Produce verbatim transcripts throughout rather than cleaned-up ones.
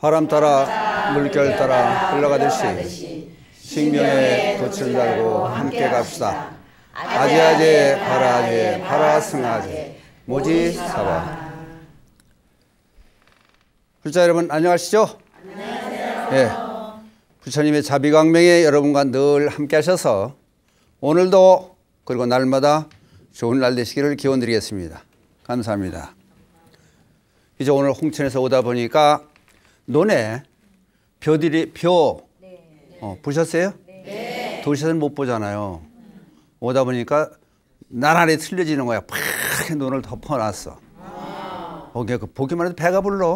바람 따라 물결 따라 흘러가듯이 식명에 돛을 달고 함께 갑시다. 아제아제 바라아제 바라승아제 모지사바. 불자 여러분 안녕하시죠? 안녕하세요. 예, 부처님의 자비광명에 여러분과 늘 함께 하셔서 오늘도 그리고 날마다 좋은 날 되시기를 기원 드리겠습니다. 감사합니다. 이제 오늘 홍천에서 오다 보니까 논에 벼들이 벼 어, 보셨어요? 네. 도시에서는 못 보잖아요. 오다 보니까 나란히 틀려지는 거야. 팍 논을 덮어놨어. 어, 그러니까 보기만 해도 배가 불러.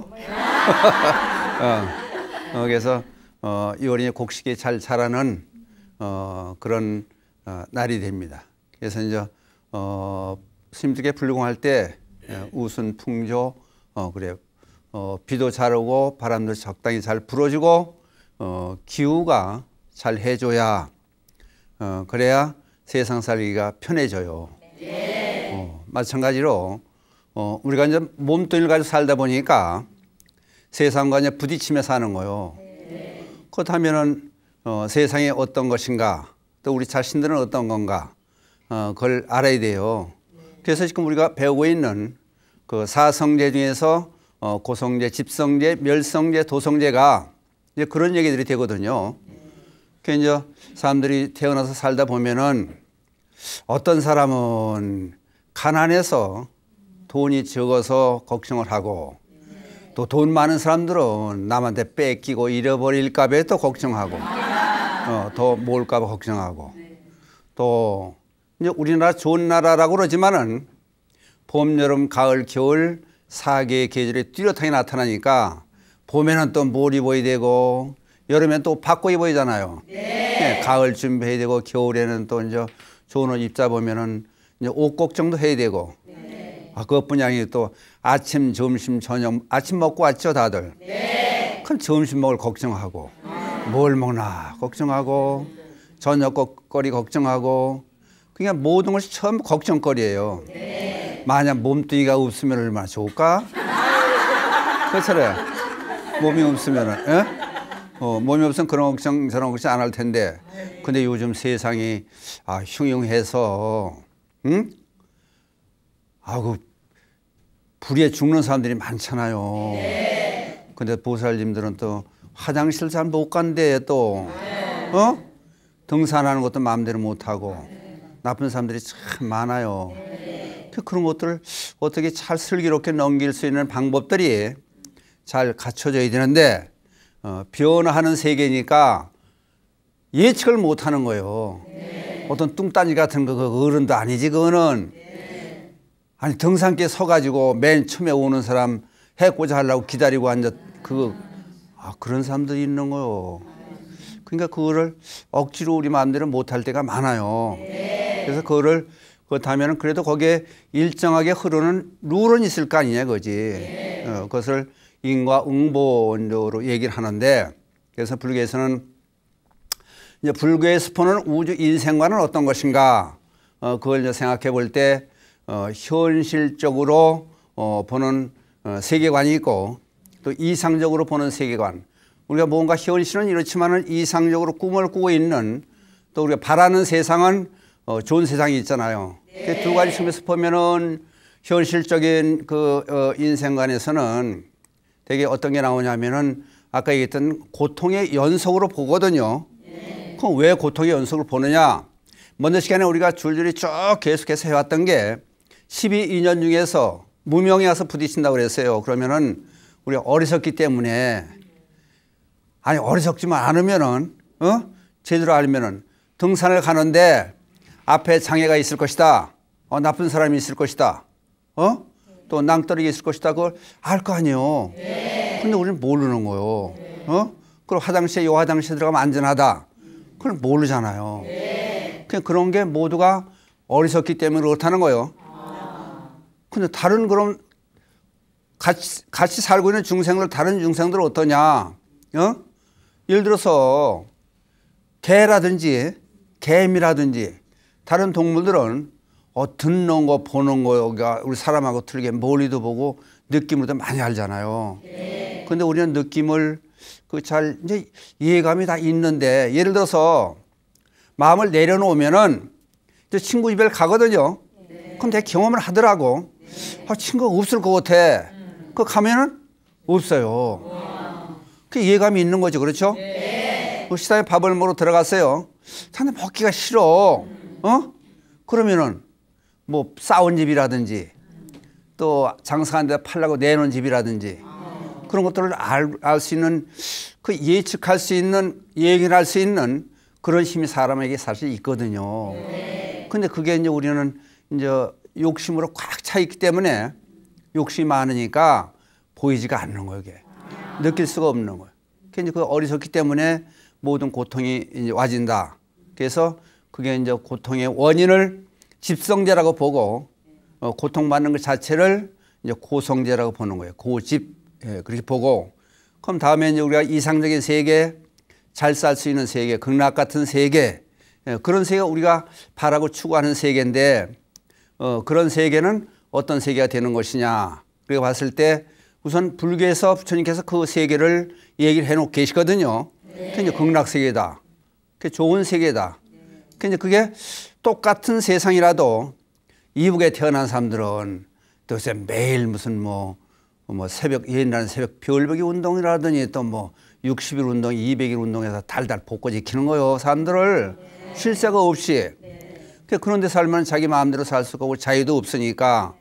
어, 어, 그래서 어, 이월이 곡식이 잘 자라는 어, 그런 어, 날이 됩니다. 그래서 이제 어, 스님들께 불공할 때 우순 풍조 어, 그래 어, 비도 잘 오고 바람도 적당히 잘 불어주고 어, 기후가 잘 해줘야 어, 그래야 세상 살기가 편해져요. 네. 어, 마찬가지로 어, 우리가 이제 몸뚱이를 가지고 살다 보니까 세상과 이제 부딪히며 사는 거요. 네. 그렇다면은 어, 세상이 어떤 것인가 또 우리 자신들은 어떤 건가 어, 그걸 알아야 돼요. 그래서 지금 우리가 배우고 있는 그 사성제 중에서 어, 고성제, 집성제, 멸성제, 도성제가 이제 그런 얘기들이 되거든요. 그러니까 이제 사람들이 태어나서 살다 보면은 어떤 사람은 가난해서 돈이 적어서 걱정을 하고 또 돈 많은 사람들은 남한테 뺏기고 잃어버릴까 봐 또 걱정하고 어, 더 모을까 봐 걱정하고 또 이제 우리나라 좋은 나라라고 그러지만은 봄, 여름, 가을, 겨울 사 개의 계절이 뚜렷하게 나타나니까 봄에는 또 뭘 입어야 되고 여름엔 또 바꿔 입어야잖아요. 네. 네, 가을 준비해야 되고 겨울에는 또 이제 좋은 옷 입자 보면은 이제 옷 걱정도 해야 되고. 네. 아, 그것뿐이 아니고 또 아침, 점심, 저녁 아침 먹고 왔죠 다들. 네. 그럼 점심 먹을 걱정하고 아. 뭘 먹나 걱정하고 저녁거리 걱정하고 그냥 모든 것이 처음 걱정거리예요. 네. 만약 몸뚱이가 없으면 얼마나 좋을까? 그렇잖아요. 몸이 없으면, 예? 어, 몸이 없으면 그런 걱정, 저런 걱정 안 할 텐데. 근데 요즘 세상이, 아, 흉흉해서, 응? 아이고, 불에 죽는 사람들이 많잖아요. 근데 보살님들은 또 화장실 잘 못 간대, 또. 어? 등산하는 것도 마음대로 못 하고. 나쁜 사람들이 참 많아요. 그런 것들을 어떻게 잘 슬기롭게 넘길 수 있는 방법들이 잘 갖춰져야 되는데 어, 변화하는 세계니까 예측을 못하는 거예요. 네. 어떤 뚱딴지 같은 거 그 어른도 아니지 그거는. 네. 아니 등산길 서가지고 맨 처음에 오는 사람 해코지 하려고 기다리고 앉았 그거 아 그런 사람들이 있는 거요. 그러니까 그거를 억지로 우리 마음대로 못할 때가 많아요. 네. 그래서 그거를 그렇다면은 그래도 거기에 일정하게 흐르는 룰은 있을 거 아니냐 그거지. 네. 어, 그것을 인과응보로 얘기를 하는데 그래서 불교에서는 이제 불교의 스포는 우주 인생관은 어떤 것인가 어, 그걸 이제 생각해 볼 때 어, 현실적으로 어, 보는 어, 세계관이 있고 또 이상적으로 보는 세계관 우리가 뭔가 현실은 이렇지만은 이상적으로 꿈을 꾸고 있는 또 우리가 바라는 세상은 어, 좋은 세상이 있잖아요. 네. 두 가지 측면에서 보면은 현실적인 그 어, 인생관에서는 되게 어떤 게 나오냐면은 아까 얘기했던 고통의 연속으로 보거든요. 네. 그럼 왜 고통의 연속을 보느냐? 먼저 시간에 우리가 줄줄이 쭉 계속해서 해왔던 게 십이 인연 중에서 무명에 와서 부딪힌다고 그랬어요. 그러면은 우리가 어리석기 때문에 아니 어리석지만 않으면은 어? 제대로 알면은 등산을 가는데 앞에 장애가 있을 것이다. 어, 나쁜 사람이 있을 것이다. 어? 또 낭떠러기 있을 것이다. 그걸 알 거 아니에요. 네. 근데 우리는 모르는 거예요. 네. 어? 그럼 화장실에 요 화장실에 들어가면 안전하다. 그걸 모르잖아요. 네. 그냥 그런 게 모두가 어리석기 때문에 그렇다는 거예요. 아. 근데 다른 그런 같이, 같이 살고 있는 중생들, 다른 중생들은 어떠냐. 어? 예를 들어서 개라든지 개미라든지 다른 동물들은 어, 듣는 거, 보는 거, 우리 사람하고 틀리게 멀리도 보고 느낌으로도 많이 알잖아요. 네. 근데 우리는 느낌을 그 잘 이제 이해감이 다 있는데, 예를 들어서 마음을 내려놓으면은 이제 친구 집에 가거든요. 네. 그럼 내 경험을 하더라고. 네. 아, 친구가 없을 것 같아. 음. 그 가면은 없어요. 와. 그 이해감이 있는 거죠. 그렇죠? 네. 그 식당에 밥을 먹으러 들어갔어요. 근데 먹기가 싫어. 음. 어? 그러면은 뭐 싸운 집이라든지 또 장사한 데 팔라고 내놓은 집이라든지 아. 그런 것들을 알, 알 수 있는, 그 예측할 수 있는, 얘기를 할 수 있는 그런 힘이 사람에게 사실 있거든요. 네. 근데 그게 이제 우리는 이제 욕심으로 꽉 차 있기 때문에, 욕심이 많으니까 보이지가 않는 거예요. 이게. 아. 느낄 수가 없는 거예요. 그게 이제 그 어리석기 때문에 모든 고통이 이제 와진다. 그래서 그게 이제 고통의 원인을 집성제라고 보고, 어, 고통받는 것 자체를 이제 고성제라고 보는 거예요. 고집. 예, 그렇게 보고. 그럼 다음에 이제 우리가 이상적인 세계, 잘 살 수 있는 세계, 극락 같은 세계, 예, 그런 세계가 우리가 바라고 추구하는 세계인데, 어, 그런 세계는 어떤 세계가 되는 것이냐. 그리고 봤을 때 우선 불교에서 부처님께서 그 세계를 얘기를 해놓고 계시거든요. 네. 그게 이제 극락 세계다. 그게 좋은 세계다. 근데 그게 똑같은 세상이라도 이북에 태어난 사람들은 도대체 매일 무슨 뭐, 뭐 새벽, 옛날에 새벽 별보기 운동이라더니 또 뭐 육십 일 운동, 이백 일 운동에서 달달 볶고 지키는 거요. 사람들을 네. 쉴 새가 없이. 네. 그런데 살면 자기 마음대로 살 수가 없고 자유도 없으니까.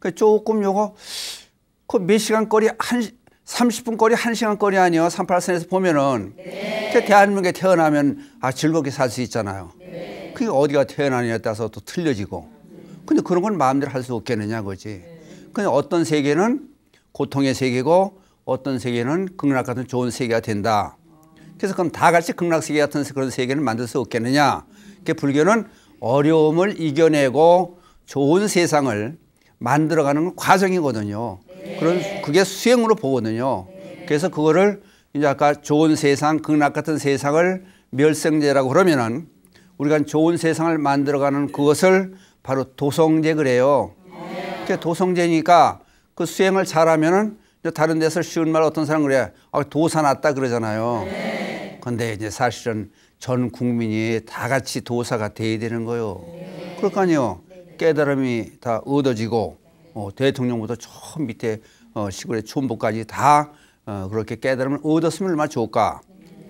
그러니까 조금 요거, 그 몇 시간 거리, 한, 삼십 분 거리, 한 시간 거리 아니에요. 삼팔선에서 보면은. 네. 대한민국에 태어나면 아, 즐겁게 살 수 있잖아요. 네. 그게 어디가 태어나느냐에 따라서 또 틀려지고. 근데 그런 건 마음대로 할 수 없겠느냐, 그지. 네. 근데 어떤 세계는 고통의 세계고 어떤 세계는 극락 같은 좋은 세계가 된다. 그래서 그럼 다 같이 극락 세계 같은 그런 세계를 만들 수 없겠느냐. 그러니까 불교는 어려움을 이겨내고 좋은 세상을 만들어가는 과정이거든요. 네. 그런, 그게 수행으로 보거든요. 네. 그래서 그거를 이제 아까 좋은 세상, 극락 같은 세상을 멸성제라고 그러면은, 우리가 좋은 세상을 만들어가는 그것을 바로 도성제 그래요. 네. 도성제니까 그 수행을 잘하면은 다른 데서 쉬운 말 어떤 사람 그래, 아, 도사 났다 그러잖아요. 네. 근데 이제 사실은 전 국민이 다 같이 도사가 돼야 되는 거요. 네. 그럴 거 아니에요. 깨달음이 다 얻어지고, 어, 대통령부터 저 밑에 어, 시골의 촌부까지 다 어, 그렇게 깨달음을 얻었으면 얼마나 좋을까.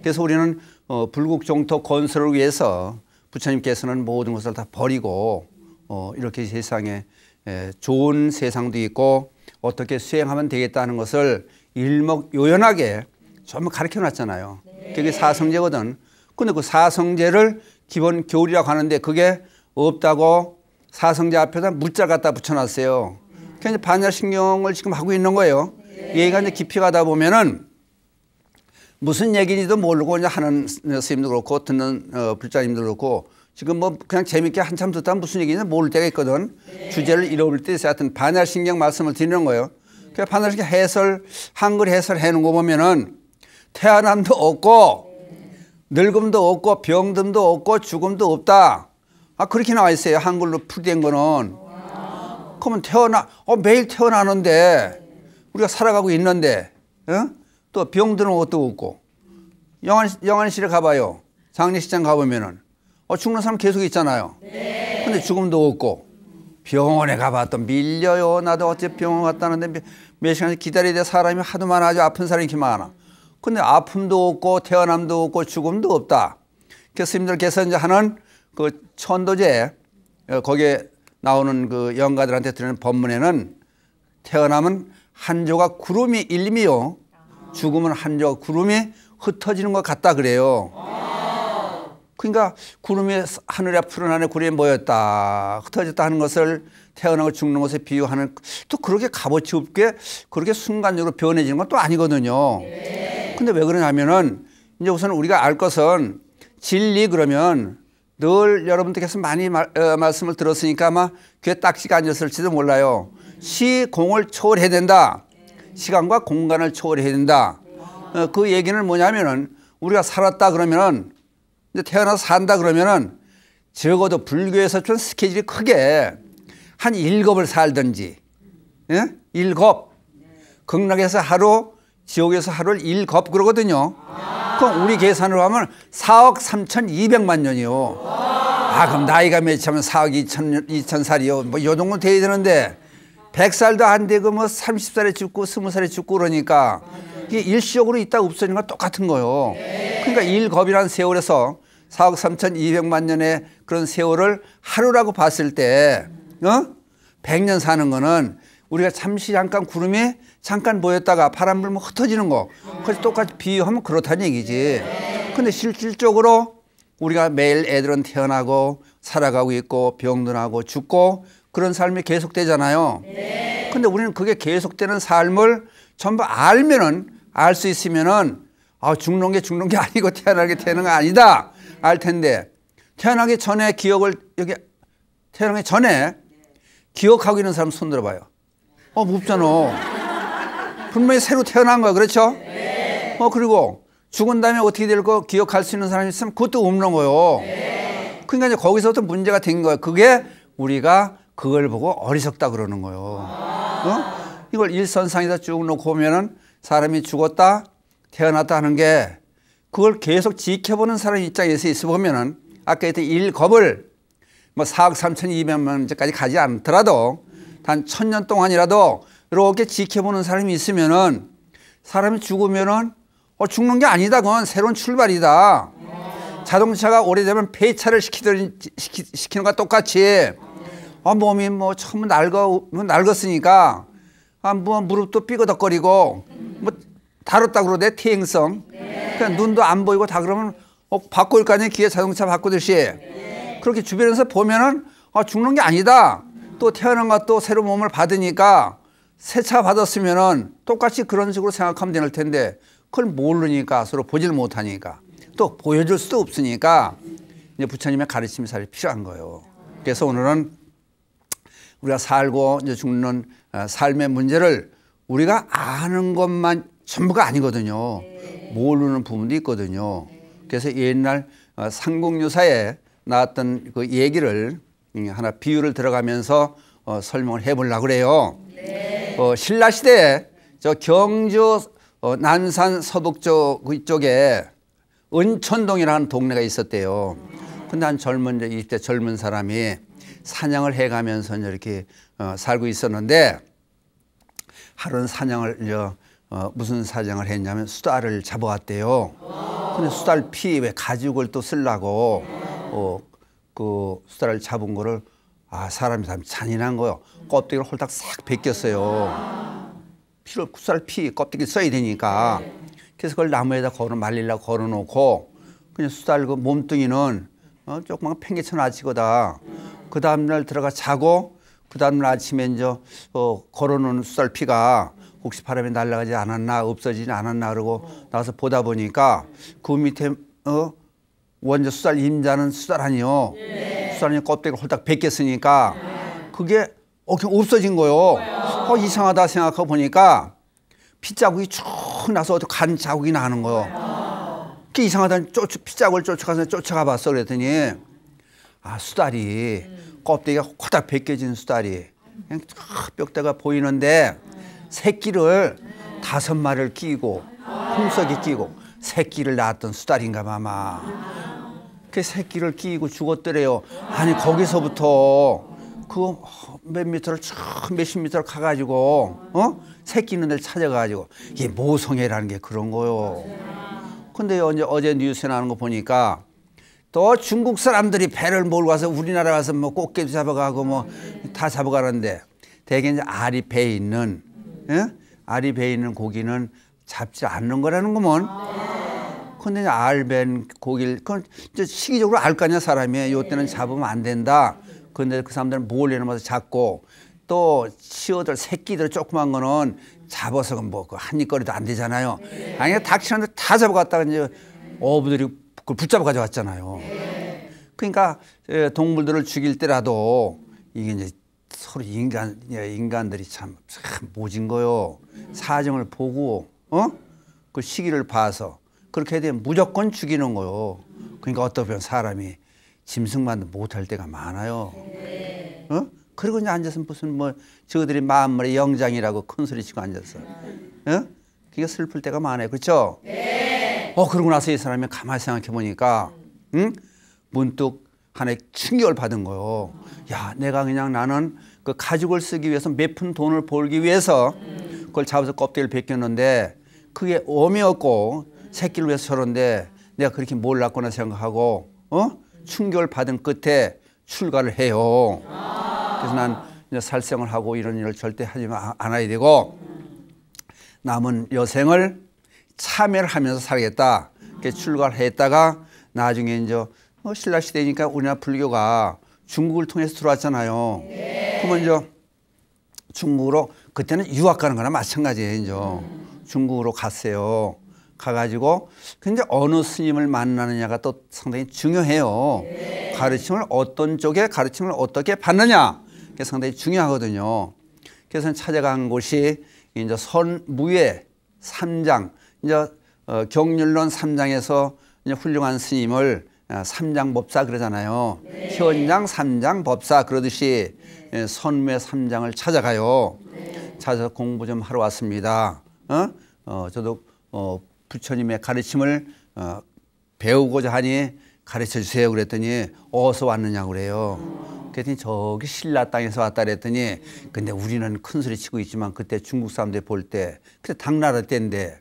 그래서 우리는 어, 불국정토 건설을 위해서 부처님께서는 모든 것을 다 버리고, 어, 이렇게 세상에 에, 좋은 세상도 있고 어떻게 수행하면 되겠다는 것을 일목요연하게 전부 가르쳐 놨잖아요. 네. 그게 사성제거든. 근데 그 사성제를 기본 교리라고 하는데 그게 없다고 사성제 앞에다 물자 갖다 붙여놨어요. 그래서 반야신경을 지금 하고 있는 거예요. 네. 얘기가 이제 깊이 가다 보면은 무슨 얘기인지도 모르고 그냥 하는 스님도 그렇고 듣는 어, 불자님도 그렇고, 지금 뭐 그냥 재밌게 한참 듣다 무슨 얘기인지 모를 때가 있거든. 네. 주제를 잃어버릴 때 있어요. 하여튼 반야신경 말씀을 드리는 거예요. 네. 그래서 반야신경 해설, 한글 해설해 놓은 거 보면은 태어남도 없고 늙음도 없고 병듦도 없고 죽음도 없다. 아, 그렇게 나와 있어요. 한글로 풀이된 거는. 와. 그러면 태어나, 어, 매일 태어나는데 우리가 살아가고 있는데, 어? 또 병드는 것도 없고. 영안, 영안실에 가봐요. 장례식장 가보면은. 어, 죽는 사람 계속 있잖아요. 네. 근데 죽음도 없고. 병원에 가봤던 밀려요. 나도 어째 병원 갔다는데 몇, 몇 시간씩 기다리다 사람이 하도 많아져. 아픈 사람이 이렇게 많아. 근데 아픔도 없고 태어남도 없고 죽음도 없다. 그래서 스님들께서 이제 하는 그 천도제, 거기에 나오는 그 영가들한테 드리는 법문에는 태어남은 한 조각 구름이 일림이요, 죽음은 한 조각 구름이 흩어지는 것 같다 그래요. 그러니까 구름이 하늘에 푸른 하늘에 구름이 모였다 흩어졌다 하는 것을 태어나고 죽는 것에 비유하는, 또 그렇게 값어치 없게 그렇게 순간적으로 변해지는 건 또 아니거든요. 근데 왜 그러냐면은 이제 우선 우리가 알 것은 진리, 그러면 늘 여러분들께서 많이 말, 어, 말씀을 들었으니까 아마 귀에 딱지가 앉았을지도 몰라요. 시공을 초월해야 된다. 시간과 공간을 초월해야 된다. 어, 그 얘기는 뭐냐면은 우리가 살았다 그러면은, 이제 태어나서 산다 그러면은 적어도 불교에서 좀 스케줄이 크게 한 일곱을 살든지, 예? 일곱. 극락에서 하루, 지옥에서 하루를 일겁 그러거든요. 아 그럼 우리 계산으로 하면 사억 삼천이백만 년이요. 아 그럼 나이가 몇이면 사억 이천 살이요. 뭐 요 정도 돼야 되는데 백 살도 안 되고 뭐 삼십 살에 죽고 스무 살에 죽고 그러니까 이게 일시적으로 있다 없어지는 건 똑같은 거예요. 그러니까 일겁이라는 세월에서 사억 삼천이백만 년의 그런 세월을 하루라고 봤을 때 어? 백 년 사는 거는 우리가 잠시 잠깐 구름이 잠깐 보였다가 바람 불면 흩어지는 거 그래서 똑같이 비유하면 그렇다는 얘기지. 근데 실질적으로 우리가 매일 애들은 태어나고 살아가고 있고 병도 나고 죽고 그런 삶이 계속되잖아요. 근데 우리는 그게 계속되는 삶을 전부 알면은 알 수 있으면은 아 죽는 게 죽는 게 아니고 태어나게 되는 거 아니다 알 텐데 태어나기 전에 기억을 여기 태어나기 전에 기억하고 있는 사람 손 들어봐요. 어 없잖아. 분명히 새로 태어난 거야. 그렇죠? 어 그리고 죽은 다음에 어떻게 될 거 기억할 수 있는 사람이 있으면 그것도 없는 거예요. 그러니까 이제 거기서부터 문제가 된 거야. 그게 우리가 그걸 보고 어리석다 그러는 거예요. 어? 이걸 일선상에다 쭉 놓고 보면은 사람이 죽었다 태어났다 하는 게 그걸 계속 지켜보는 사람 입장에서 있어 보면은 아까 했던 일겁을 뭐 사억 삼천이백만 년까지 가지 않더라도 단 천 년 동안이라도 이렇게 지켜보는 사람이 있으면은 사람이 죽으면은 어 죽는 게 아니다. 그건 새로운 출발이다. 자동차가 오래되면 폐차를 시키더니 시키, 시키는 것과 똑같이 아 몸이 뭐 처음 낡어 낡았으니까 아 뭐 무릎도 삐거덕거리고 뭐 다뤘다 그러대 퇴행성. 네. 그러니까 눈도 안 보이고 다 그러면 어, 바꿀 거 아니에요. 기아 자동차 바꾸듯이. 네. 그렇게 주변에서 보면은 아, 죽는 게 아니다. 또 태어난 것도 새로 몸을 받으니까 새 차 받았으면은 똑같이 그런 식으로 생각하면 될 텐데 그걸 모르니까 서로 보질 못하니까 또 보여줄 수도 없으니까 이제 부처님의 가르침이 사실 필요한 거예요. 그래서 오늘은 우리가 살고 이제 죽는 삶의 문제를 우리가 아는 것만 전부가 아니거든요. 모르는 부분도 있거든요. 그래서 옛날 삼국유사에 나왔던 그 얘기를 하나 비유를 들어가면서 어, 설명을 해보려고 그래요. 어, 신라 시대에 저 경주 어, 난산 서북쪽 이쪽에 은천동이라는 동네가 있었대요. 근데 한 젊은 이십 대 젊은 사람이 사냥을 해가면서 이렇게 어, 살고 있었는데 하루는 사냥을 이제 어, 무슨 사냥을 했냐면 수달을 잡아왔대요. 근데 수달 피 왜 가죽을 또 쓰려고 어, 그 수달을 잡은 거를 아 사람이 참 잔인한 거요. 껍데기를 홀딱 싹 벗겼어요. 피를 수달 피 껍데기 써야 되니까. 그래서 그걸 나무에다 걸어 말리려고 걸어놓고 그냥 수달 그 몸뚱이는 어, 조그만 팽개쳐 놔치거다. 그 다음날 들어가 자고 그 다음날 아침에 이제 어, 걸어놓은 수달 피가 혹시 바람에 날아가지 않았나 없어지지 않았나 그러고 나와서 보다 보니까 그 밑에 어 원저 수달 임자는 수달 아니요. 네. 수달이 껍데기를 홀딱 벗겼으니까 그게 어 그냥 없어진 거요. 어 이상하다 생각하고 보니까 피 자국이 쭉 나서 어디 간 자국이 나는 거요. 그게 이상하다. 쫓 피자국을 쫓아가서 쫓아가 봤어. 그랬더니 아 수달이 껍데기가 홀딱 벗겨진 수달이 그냥 쫙 뼈대가 보이는데. 새끼를 다섯 마리를 끼고 품속에 끼고 새끼를 낳았던 수달인가 마마. 그 새끼를 끼고 죽었더래요. 아니 거기서부터 그 몇 미터를 쭉 몇십 미터를 가가지고 어 새끼 있는 데를 찾아가지고 이게 모성애라는 게 그런 거요. 근데 이제 어제 뉴스에 나오는 거 보니까 또 중국 사람들이 배를 몰고 와서 우리나라 와서 뭐 꽃게도 잡아가고 뭐 다 잡아가는데 대개 이제 알이 배에 있는 예? 알이 배에 있는 고기는 잡지 않는 거라는 거면. 근데 알 밴 고기를, 그건 시기적으로 알 거 아니야, 사람이. 요때는 잡으면 안 된다. 근데 그 사람들은 몰래 넘어서 잡고 또 치어들, 새끼들 조그만 거는 잡아서 뭐 한 입거리도 안 되잖아요. 아니, 닥치는데 다 잡아갔다가 이제 어부들이 그걸 붙잡아 가져왔잖아요. 그러니까 동물들을 죽일 때라도 이게 이제 서로 인간, 인간들이 참, 참 모진 거요. 사정을 보고, 어? 그 시기를 봐서. 그렇게 해야 되면 무조건 죽이는 거요. 그러니까 어떻게 보면 사람이 짐승만도 못할 때가 많아요. 어? 그리고 이제 앉아서 무슨 뭐, 저들이 마음말에 영장이라고 큰 소리 치고 앉았어. 어? 그게 슬플 때가 많아요. 그렇죠? 네. 어, 그러고 나서 이 사람이 가만히 생각해 보니까, 응? 문득 하나의 충격을 받은 거예요. 야, 내가 그냥 나는 그 가죽을 쓰기 위해서 몇 푼 돈을 벌기 위해서 그걸 잡아서 껍데기를 벗겼는데 그게 어미 없고 새끼를 위해서 저런데 내가 그렇게 몰랐구나 생각하고, 어? 충격을 받은 끝에 출가를 해요. 그래서 난 이제 살생을 하고 이런 일을 절대 하지 않아야 되고 남은 여생을 참여를 하면서 살겠다. 이렇게 출가를 했다가 나중에 이제 신라 시대니까 우리나라 불교가 중국을 통해서 들어왔잖아요. 네. 그러면 이제 중국으로 그때는 유학 가는 거나 마찬가지예요. 이제 중국으로 갔어요. 가가지고 근데 어느 스님을 만나느냐가 또 상당히 중요해요. 네. 가르침을 어떤 쪽에 가르침을 어떻게 받느냐 그게 상당히 중요하거든요. 그래서 찾아간 곳이 이제 선무예 삼 장 이제 어, 경륜론 삼 장에서 이제 훌륭한 스님을 삼장법사 그러잖아요. 네. 현장 삼장법사 그러듯이 네. 선무예 삼 장을 찾아가요. 네. 찾아서 공부 좀 하러 왔습니다. 어? 어, 저도 어, 부처님의 가르침을 어, 배우고자 하니 가르쳐 주세요 그랬더니 어디서 왔느냐 그래요. 그랬더니 저기 신라 땅에서 왔다 그랬더니 근데 우리는 큰소리 치고 있지만 그때 중국 사람들 볼 때 그때 당나라 때인데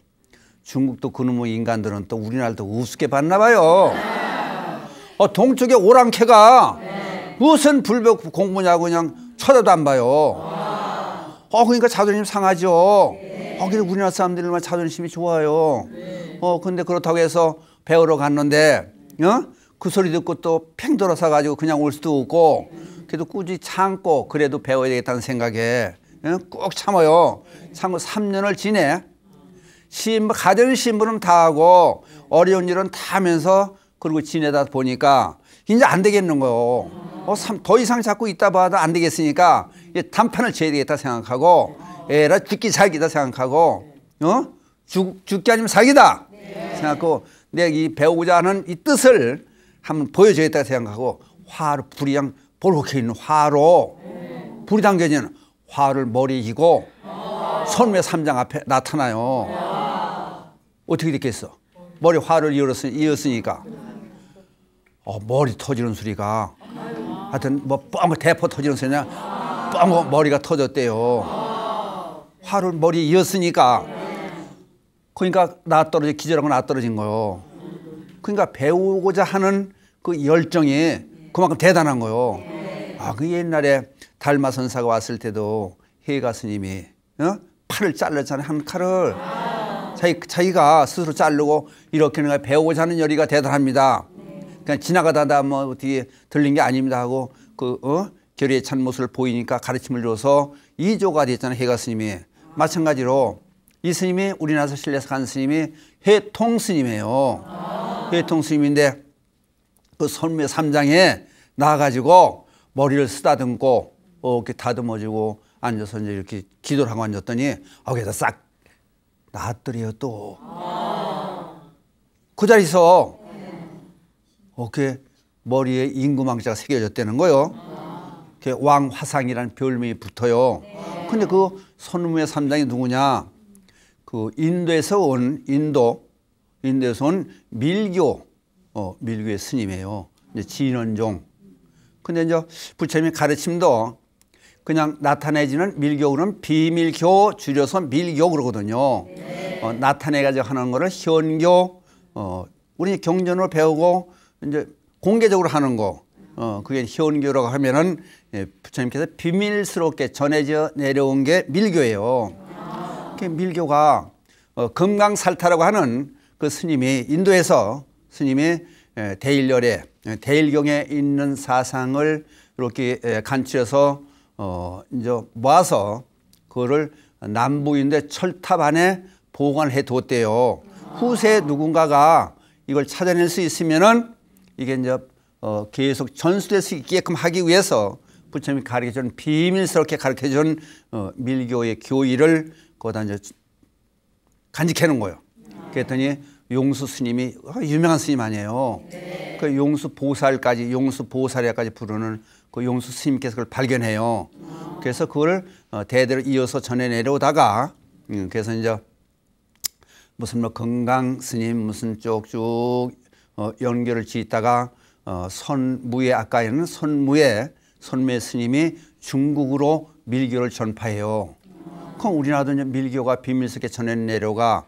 중국도 그놈의 인간들은 또 우리나라를 더 우습게 봤나 봐요. 어, 동쪽에 오랑캐가 네. 무슨 불교 공부냐고 그냥 쳐다도 안 봐요. 와. 어, 그러니까 자존심 상하죠. 네. 어, 근데 우리나라 사람들만 자존심이 좋아요. 네. 어, 근데 그렇다고 해서 배우러 갔는데, 어? 그 소리 듣고 또 팽 돌아서 가지고 그냥 올 수도 없고, 그래도 꾸준히 참고, 그래도 배워야 되겠다는 생각에, 어? 꼭 참아요. 참고 삼 년을 지내. 신부, 가정 신부는 다 하고, 어려운 일은 다 하면서, 그리고 지내다 보니까 이제 안 되겠는 거예요. 어, 더 이상 자꾸 있다 봐도 안 되겠으니까 단판을 쳐야 되겠다 생각하고 에라 죽기 살기다 생각하고 어? 죽, 죽기 아니면 살기다 네. 생각하고 내가 이 배우고자 하는 이 뜻을 한번 보여줘야겠다 생각하고 화로 불이 양 볼록해 있는 화로 불이 당겨지는 화를 머리에 이고 선무예 삼 장 앞에 나타나요. 어떻게 됐겠어? 머리 화를 이었으니까 어, 머리 터지는 소리가 하여튼 뭐 뻥 대포 터지는 소리냐 뻥 머리가 터졌대요. 화를 머리에 이었으니까 그러니까 나 떨어져 기절하고 나 떨어진 거요. 그러니까 배우고자 하는 그 열정이 그만큼 대단한 거요. 아, 그 옛날에 달마 선사가 왔을 때도 해가 스님이 어? 팔을 잘랐잖아요. 한 칼을 자기, 자기가 스스로 자르고 이렇게 내가 배우고자 하는 열의가 대단합니다. 그냥 지나가다 뭐 어떻게 들린 게 아닙니다 하고 그 어? 결의에 찬 모습을 보이니까 가르침을 줘서 이조가 됐잖아요. 해가 스님이. 마찬가지로 이 스님이 우리나라에서 신뢰해서 간 스님이 해통 스님이에요. 아. 해통 스님인데 그 선무예 삼 장에 나와가지고 머리를 쓰다듬고 어, 이렇게 다듬어지고 앉아서 이제 이렇게 기도를 하고 앉았더니 아, 거기다 싹 낫더래요 또. 아. 그 자리에서 이렇게 머리에 인구망자가 새겨졌다는 거요. 이렇게 왕화상이라는 별명이 붙어요. 네. 근데 그 선무예 삼 장이 누구냐? 그 인도에서 온 인도, 인도에서 온 밀교, 어, 밀교의 스님이에요. 이제 진원종. 근데 이제 부처님의 가르침도 그냥 나타내지는 밀교는 비밀교 줄여서 밀교 그러거든요. 네. 어, 나타내가지고 하는 거를 현교, 어, 우리 경전으로 배우고 이제 공개적으로 하는 거, 어, 그게 현교라고 하면은 예, 부처님께서 비밀스럽게 전해져 내려온 게 밀교예요. 아. 그 밀교가 어, 금강살타라고 하는 그 스님이 인도에서 스님이 예, 대일열에 예, 대일경에 있는 사상을 이렇게 예, 간추려서 어, 이제 모아서 그거를 남부인데 철탑 안에 보관해 뒀대요. 아. 후세 누군가가 이걸 찾아낼 수 있으면은. 이게 이제 어 계속 전수될 수 있게끔 하기 위해서 부처님이 가르쳐준 비밀스럽게 가르쳐준 어 밀교의 교의를 거기다 이제 간직해놓은 거예요. 아. 그랬더니 용수 스님이 아, 유명한 스님 아니에요. 네. 그 용수 보살까지 용수 보살이야까지 부르는 그 용수 스님께서 그걸 발견해요. 아. 그래서 그걸 어 대대로 이어서 전해 내려오다가 음, 그래서 이제 무슨 뭐 건강 스님 무슨 쭉쭉 어, 연결을 짓다가 어, 선무예 아까에는 선무예 선무예 스님이 중국으로 밀교를 전파해요. 그럼 우리나라도 이제 밀교가 비밀스럽게 전해 내려가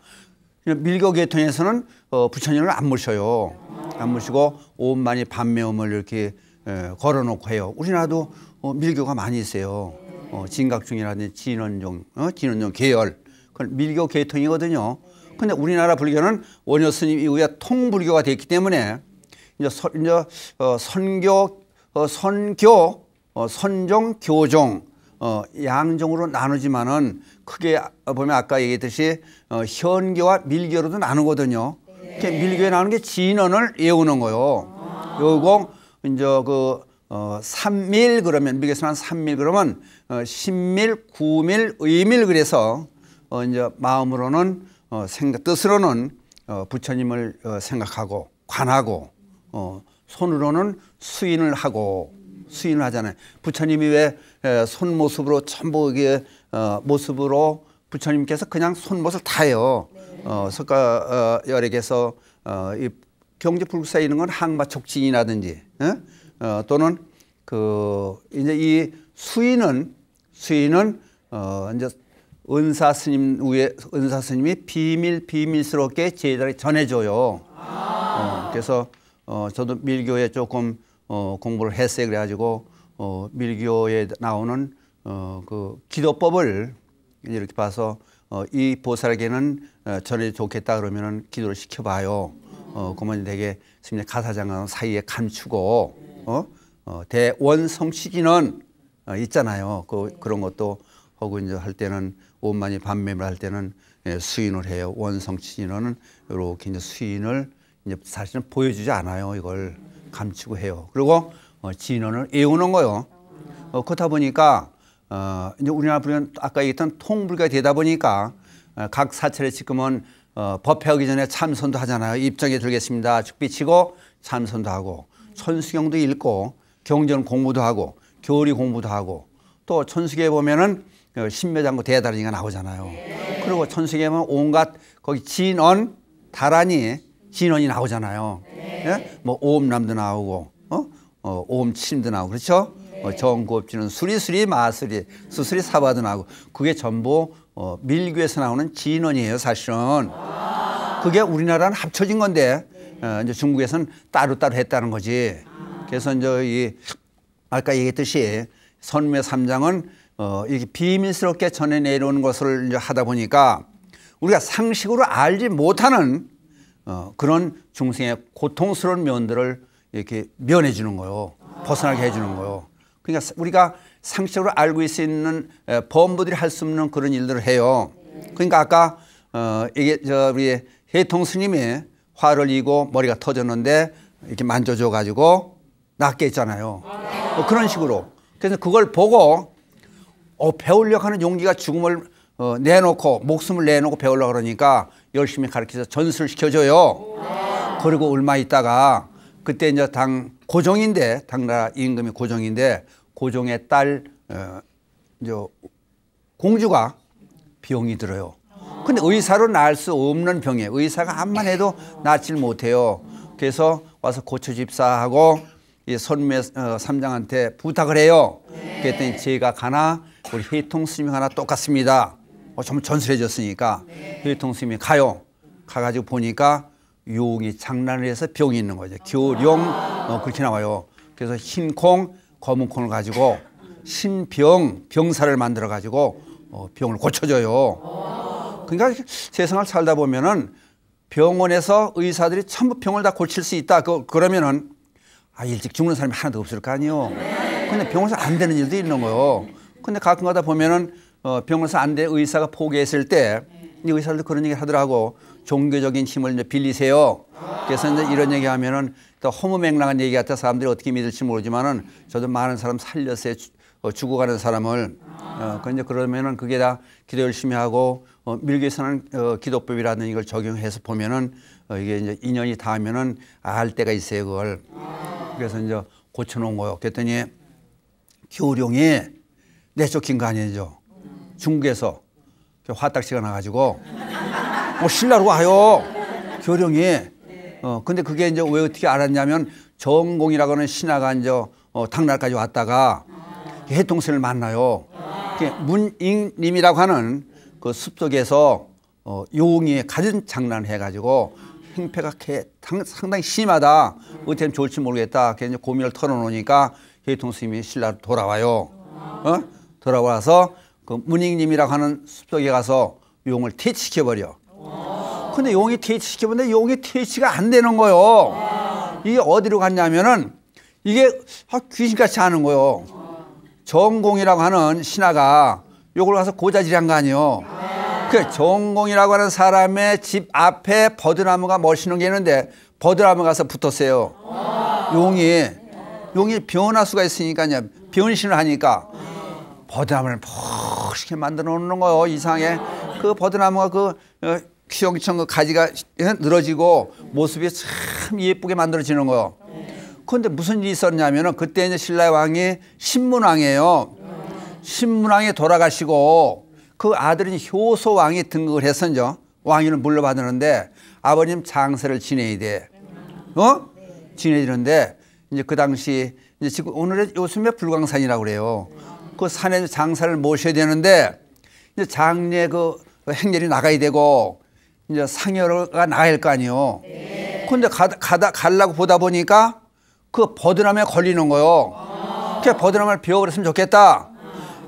밀교 계통에서는 어, 부처님을 안 모셔요. 안 모시고 오음만이 반매음을 이렇게 에, 걸어놓고 해요. 우리나라도 어, 밀교가 많이 있어요. 어, 진각중이라든지 진원종, 어, 진원종 계열. 그건 밀교 계통이거든요. 근데 우리나라 불교는 원효 스님 이후에 통불교가 됐기 때문에 이제, 서, 이제 어, 선교, 어, 선교, 어, 선종, 교종, 어, 양종으로 나누지만은 크게 보면 아까 얘기했듯이 어, 현교와 밀교로도 나누거든요. 이렇게 밀교에 나오는 게 진언을 외우는 거요. 요거 이제 그 어, 삼밀 그러면 밀교에서 한 삼밀 그러면 어, 신밀, 구밀, 의밀 그래서 어, 이제 마음으로는 어, 생각, 뜻으로는 어, 부처님을 어, 생각하고 관하고 어, 손으로는 수인을 하고 수인을 하잖아요. 부처님이 왜 에, 손모습으로 전부 이게 어, 모습으로 부처님께서 그냥 손모습을 다 해요. 어, 석가열액에서 어, 이 경지불국사에 있는 건 항마촉진이라든지 어, 또는 그 이제 이 수인은 수인은 어, 이제 은사 스님 위에 은사 스님이 비밀 비밀스럽게 제자들에게 전해줘요. 아 어, 그래서 어, 저도 밀교에 조금 어, 공부를 했어요. 그래가지고 어, 밀교에 나오는 어, 그 기도법을 이렇게 봐서 어, 이 보살에게는 어, 전해 좋겠다 그러면은 기도를 시켜봐요. 어, 그러면 되게 지금 가사장관 사이에 감추고 어, 어 대원성식이는 어, 있잖아요. 그 그런 것도. 하고 이제 할 때는 오만이 반매를 할 때는 예, 수인을 해요. 원성치진언은 이렇게 이제 수인을 이제 사실은 보여주지 않아요. 이걸 감추고 해요. 그리고 어, 진언을 외우는 거요. 어, 그렇다 보니까 어, 이제 우리나라 불교는 아까 얘기했던 통불교가 되다 보니까 어, 각 사찰에 지금은 어, 법회하기 전에 참선도 하잖아요. 입장에 들겠습니다. 죽비치고 참선도 하고 천수경도 읽고 경전 공부도 하고 교리 공부도 하고 또 천수경에 보면은 신묘장구 대다라니가 나오잖아요. 예. 그리고 천수경에 보면 온갖 거기 진언, 다라니, 진언이 나오잖아요. 예. 예? 뭐 오음남도 나오고, 어? 어, 오음침도 나오고, 그렇죠? 예. 어, 정구업진은 수리수리 마수리, 수수리 사바도 나오고, 그게 전부 어, 밀교에서 나오는 진언이에요, 사실은. 아. 그게 우리나라는 합쳐진 건데, 예. 어, 이제 중국에서는 따로따로 했다는 거지. 아. 그래서 이제 이, 아까 얘기했듯이 선무예 삼장은 어, 이렇게 비밀스럽게 전해 내려오는 것을 이제 하다 보니까 우리가 상식으로 알지 못하는 어, 그런 중생의 고통스러운 면들을 이렇게 면해 주는 거요. 벗어나게 해 주는 거요. 그러니까 우리가 상식으로 알고 있을 수 있는 에, 범부들이 할 수 없는 그런 일들을 해요. 그러니까 아까 어, 이게 저 우리 해통 스님이 화를 이고 머리가 터졌는데 이렇게 만져줘 가지고 낫게 했잖아요. 뭐 그런 식으로. 그래서 그걸 보고 어, 배우려고 하는 용기가 죽음을 어, 내놓고 목숨을 내놓고 배우려고 그러니까 열심히 가르쳐서 전수를 시켜줘요. 그리고 얼마 있다가 그때 이제 당 고종인데 당나라 임금이 고종인데 고종의 딸 어, 이제 공주가 병이 들어요. 근데 의사로 나을 수 없는 병이에요. 의사가 암만 해도 낫질 못해요. 그래서 와서 고쳐집사하고 이 선무예 삼장한테 부탁을 해요. 네. 그랬더니 제가 가나 우리 해통 스님이 가나 똑같습니다. 어, 좀 전술해줬으니까 네. 해통 스님이 가요. 가가지고 보니까 용이 장난을 해서 병이 있는 거죠. 교룡 어, 그렇게 나와요. 그래서 흰 콩, 검은 콩을 가지고 신병, 병사를 만들어 가지고 어, 병을 고쳐줘요. 그러니까 세상을 살다 보면은 병원에서 의사들이 전부 병을 다 고칠 수 있다. 그, 그러면은 아, 일찍 죽는 사람이 하나도 없을 거 아니에요. 근데 병원에서 안 되는 일도 있는 거예요. 근데 가끔 가다 보면은 어, 병원에서 안 돼 의사가 포기했을 때 이 의사들도 그런 얘기를 하더라고. 종교적인 힘을 이제 빌리세요. 그래서 이제 이런 얘기 하면은 또 허무맹랑한 얘기 같아 사람들이 어떻게 믿을지 모르지만은 저도 많은 사람 살렸어요. 주, 어, 죽어가는 사람을. 어, 근데 그러면은 그게 다 기도 열심히 하고 어, 밀교에서는 어, 기도법이라는 이걸 적용해서 보면은 어, 이게 이제 인연이 닿으면은 알 때가 있어요. 그걸. 그래서 이제 고쳐놓은 거요. 그랬더니 교룡이 내쫓긴 거 아니죠. 중국에서 화딱지가 나가지고 어, 신라로 와요. 교령이. 어, 근데 그게 이제 왜 어떻게 알았냐면 정공이라고 하는 신하가 이제 어, 당나라까지 왔다가 해통스를 만나요. 문익님이라고 하는 그 숲속에서 어, 용이 가진 장난을 해가지고 행패가 상당히 심하다. 어떻게 하면 좋을지 모르겠다. 그래서 이제 고민을 털어놓으니까 해통스님이 신라로 돌아와요. 어? 돌아와서 그 문익님이라고 하는 숲속에 가서 용을 퇴치시켜버려. 근데 용이 퇴치시켜버렸는데 용이 퇴치가 안 되는 거예요. 이게 어디로 갔냐면은 이게 귀신같이 하는 거예요. 정공이라고 하는 신하가 요걸 가서 고자질한 거 아니에요. 그 정공이라고 하는 사람의 집 앞에 버드나무가 멋있는 게 있는데 버드나무 가서 붙었어요. 용이 용이 변할 수가 있으니까요. 변신을 하니까 버드나무를 멋있게 만들어 놓는 거예요. 이상해. 그 버드나무가 그 휘영청 그 가지가 늘어지고 모습이 참 예쁘게 만들어지는 거예요. 그런데 무슨 일이 있었냐면은 그때 이제 신라의 왕이 신문왕이에요. 신문왕이 돌아가시고 그 아들인 효소왕이 등극을 해서 이제 왕위를 물려받았는데 아버님 장세를 지내야 돼. 어? 지내지는데 이제 그 당시 이제 지금 오늘의 요즘에 불광산이라고 그래요. 그 산에 장사를 모셔야 되는데 이제 장례 그 행렬이 나가야 되고 이제 상여가 나가야 할 거 아니에요. 그런데 네. 가다, 가다 가려고 보다 보니까 그 버드나무에 걸리는 거요. 아. 그냥 버드나무를 비워버렸으면 좋겠다. 아.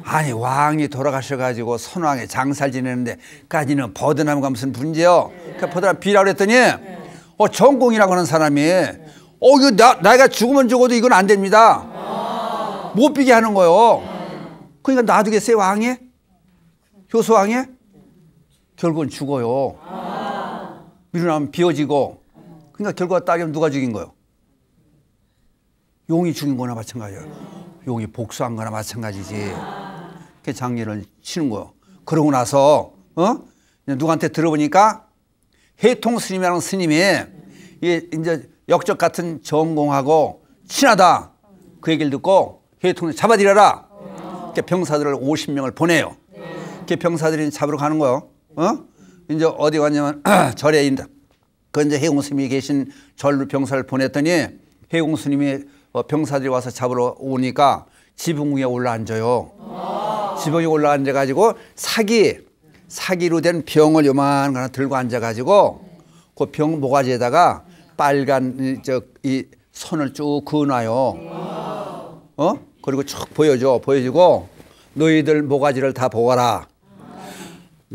아니 왕이 돌아가셔가지고 선왕이 장사를 지내는데까지는 버드나무가 무슨 문제요? 네. 그냥 버드나무 비라 그랬더니 네. 어 정공이라고 하는 사람이 네. 어 이거 나 내가 죽으면 죽어도 이건 안 됩니다. 아. 못 비게 하는 거요. 네. 그러니까 놔두겠어요 왕이? 효소 왕이? 결국은 죽어요. 아. 밀어나면 비워지고. 그러니까 결과가 따지면 누가 죽인 거예요? 용이 죽인 거나 마찬가지예요. 용이 복수한 거나 마찬가지지. 그렇게 장례를 치는 거예요. 그러고 나서 어? 누구한테 들어보니까 해통 스님이라는 스님이 이제 역적 같은 정공하고 친하다. 그 얘기를 듣고 해통을 잡아들여라. 이렇게 병사들을 오십 명을 보내요. 이렇게 병사들이 잡으러 가는 거예요. 어? 이제 어디 갔냐면 절에 있다. 그 이제 해공 스님이 계신 절로 병사를 보냈더니 해공 스님이 병사들이 와서 잡으러 오니까 지붕 위에 올라앉아요. 아 지붕 위에 올라앉아 가지고 사기 사기로 된 병을 요만한 거 하나 들고 앉아 가지고 그 병 모가지에다가 빨간 저 이 손을 쭉 그어놔요. 어? 그리고 쭉 보여줘. 보여주고 너희들 모가지를 다 보아라.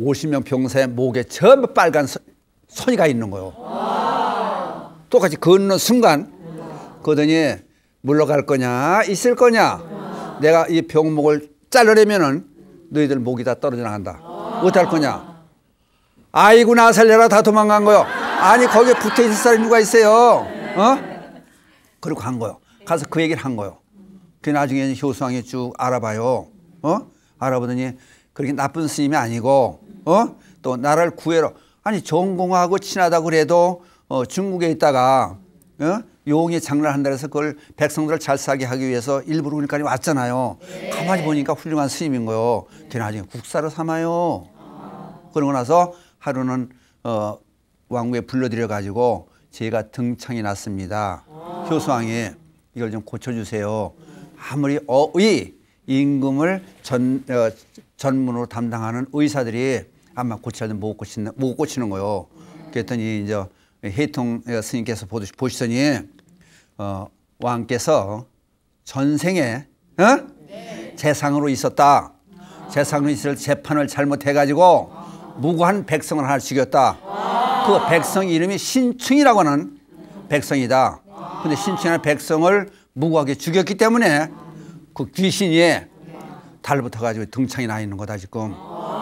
오십 명 병사의 목에 전부 빨간 서, 손이 가 있는 거예요. 와. 똑같이 걷는 순간 그러더니 물러갈 거냐 있을 거냐. 와. 내가 이 병목을 자르려면은 너희들 목이 다 떨어져 나간다. 어떻게 할 거냐. 아이고 나 살려라. 다 도망간 거요. 아니 거기에 붙어 있을 사람이 누가 있어요. 어? 그리고 간 거요. 가서 그 얘기를 한 거요. 그 나중에 효수왕이 쭉 알아봐요. 어? 알아보더니 그렇게 나쁜 스님이 아니고 어? 또 나라를 구해러 아니 정공하고 친하다고 그래도 어, 중국에 있다가 어? 용이 장난한다 해서 그걸 백성들을 잘 사게 하기 위해서 일부러 그러니까 왔잖아요. 예. 가만히 보니까 훌륭한 스님인 거예요. 걔 나중에 국사로 삼아요. 아. 그러고 나서 하루는 어, 왕궁에 불러들여 가지고 제가 등창이 났습니다. 아. 효수왕이 이걸 좀 고쳐주세요. 아무리 어의 임금을 전 어, 전문으로 담당하는 의사들이 아마 고치라도 못 고치는, 못 고치는 거요. 그랬더니 이제 해통 스님께서 보시더니 어, 왕께서 전생에 어? 네. 재상으로 있었다. 아. 재상으로 있을 재판을 잘못해가지고 아. 무고한 백성을 하나 죽였다. 아. 그 백성 이름이 신충이라고 하는 백성이다. 아. 근데 신충이라는 백성을 무고하게 죽였기 때문에 그 귀신이 달라붙어가지고 등창이 나 있는 거다 지금.